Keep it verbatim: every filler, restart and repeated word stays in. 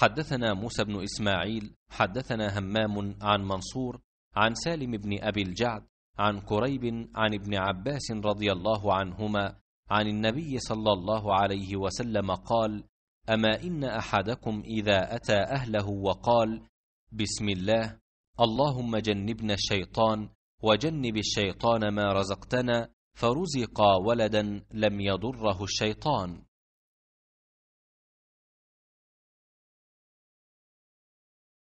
حدثنا موسى بن إسماعيل حدثنا همام عن منصور عن سالم بن أبي الجعد عن قريب عن ابن عباس رضي الله عنهما عن النبي صلى الله عليه وسلم قال: أما إن أحدكم إذا أتى أهله وقال: بسم الله اللهم جنبنا الشيطان وجنب الشيطان ما رزقتنا، فرزق ولدا لم يضره الشيطان.